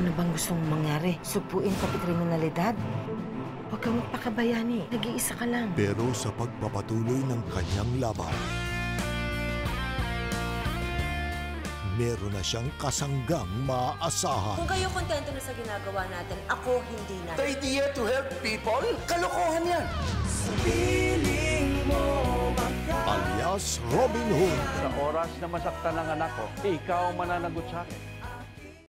Ano bang gustong mangyari? Supuin pati kriminalidad? Huwag kang magpakabayani. Nag-iisa ka lang. Pero sa pagpapatuloy ng kanyang laban, meron na siyang kasanggang maaasahan. Kung kayo kontento na sa ginagawa natin, ako hindi na. The idea to help people? Kalokohan yan! Alyas Robin Hood. Sa oras na masaktan ng anak ko, ikaw mananagot sa akin.